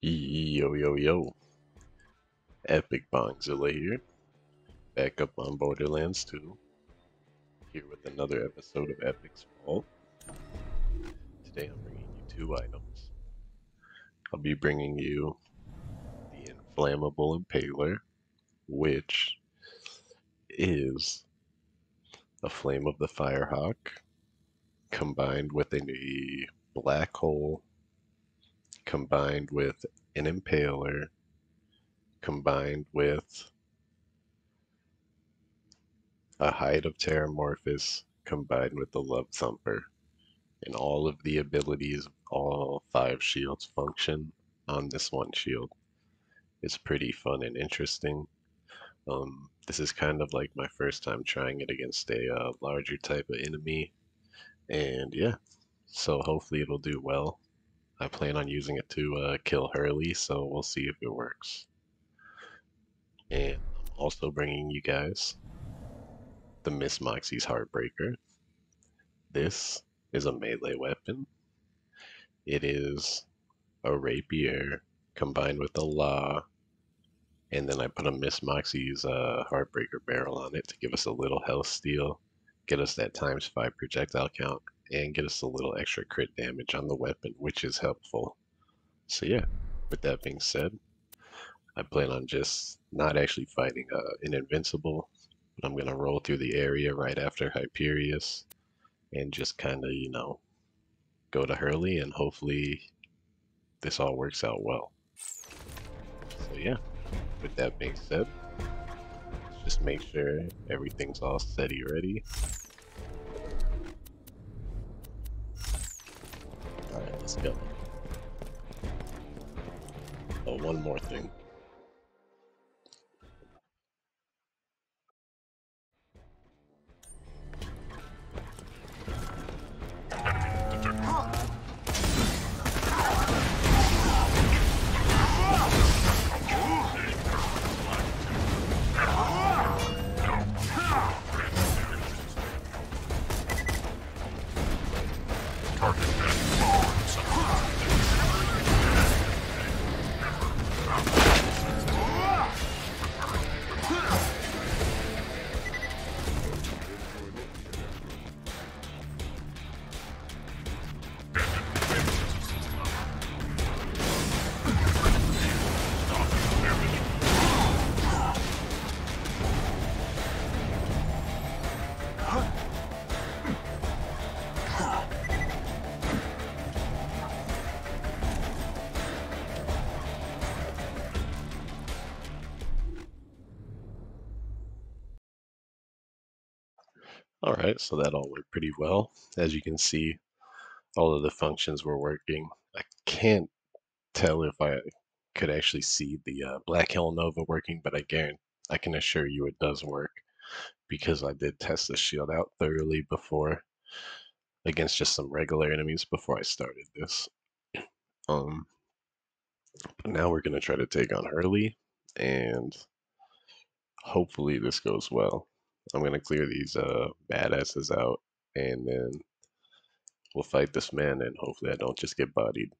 Yo, yo, yo. Epic Bongzilla here. Back up on Borderlands 2. Here with another episode of Epic's Vault. Today I'm bringing you two items. I'll be bringing you the Inflammable Impaler, which is a Flame of the Firehawk combined with a Black Hole, combined with an Impaler, combined with a Hide of Terramorphous, combined with the Love Thumper. And all of the abilities, all five shields function on this one shield. It's pretty fun and interesting. This is kind of like my first time trying it against a larger type of enemy. And yeah, so hopefully it'll do well. I plan on using it to kill Hurley, so we'll see if it works. And I'm also bringing you guys the Miss Moxxi's Heartbreaker. This is a melee weapon. It is a Rapier combined with a Law, and then I put a Miss Moxxi's Heartbreaker barrel on it to give us a little health steal, get us that ×5 projectile count, and get us a little extra crit damage on the weapon, which is helpful. So yeah, with that being said, I plan on just not actually fighting an invincible, but I'm going to roll through the area right after Hyperious and just kind of, you know, go to Hurley, and hopefully this all works out well. So yeah, with that being said, let's just make sure everything's all steady ready. Let's go. Oh, one more thing. Alright, so that all worked pretty well. As you can see, all of the functions were working. I can't tell if I could actually see the Black Hole Nova working, but again, I can assure you it does work because I did test the shield out thoroughly before against just some regular enemies before I started this. But now we're going to try to take on Hurley, and hopefully this goes well. I'm going to clear these badasses out, and then we'll fight this man, and hopefully I don't just get bodied.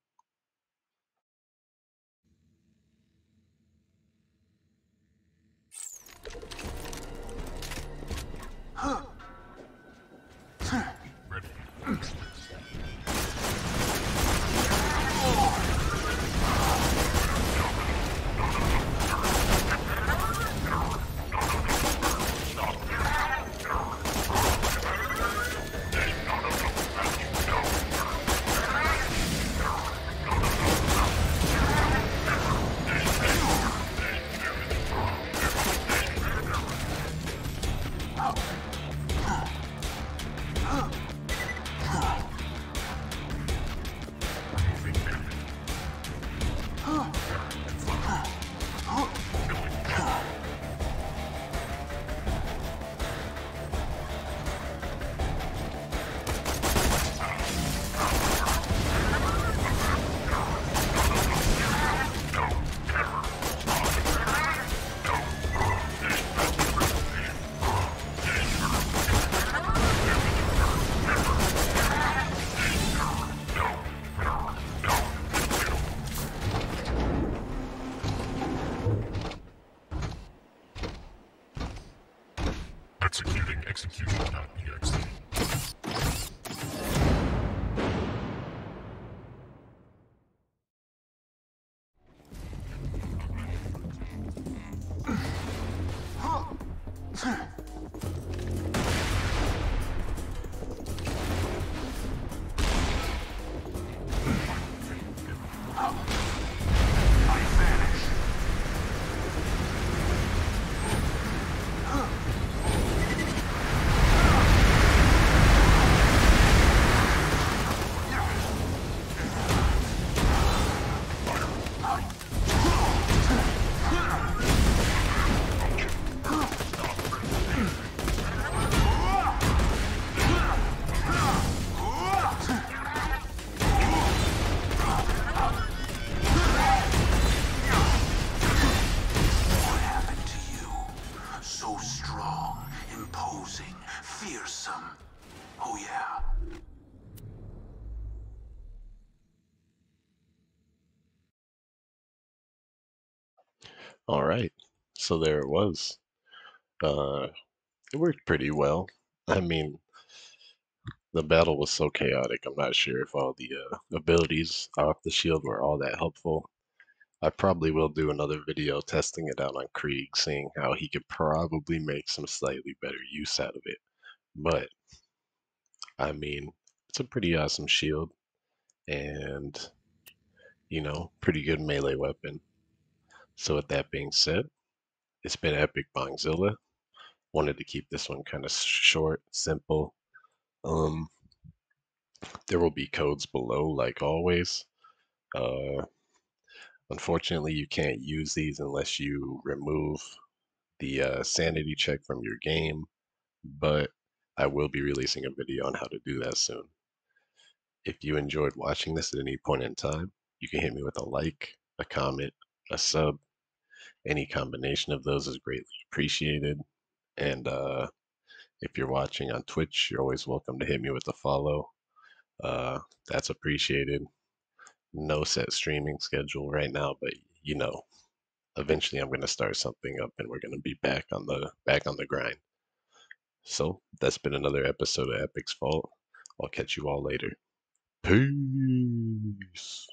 execution.exe. All right, so there it was. It worked pretty well. I mean, the battle was so chaotic, I'm not sure if all the abilities off the shield were all that helpful. I probably will do another video testing it out on Krieg, seeing how he could probably make some slightly better use out of it. But, I mean, it's a pretty awesome shield, and, you know, pretty good melee weapon. So with that being said, it's been Epic Bongzilla. Wanted to keep this one kind of short, simple. There will be codes below, like always. Unfortunately, you can't use these unless you remove the sanity check from your game. But I will be releasing a video on how to do that soon. If you enjoyed watching this at any point in time, you can hit me with a like, a comment, a sub. Any combination of those is greatly appreciated. And if you're watching on Twitch, you're always welcome to hit me with a follow. That's appreciated. No set streaming schedule right now, but you know, eventually I'm going to start something up and we're going to be back on the grind. So that's been another episode of Epic's Vault. I'll catch you all later. Peace.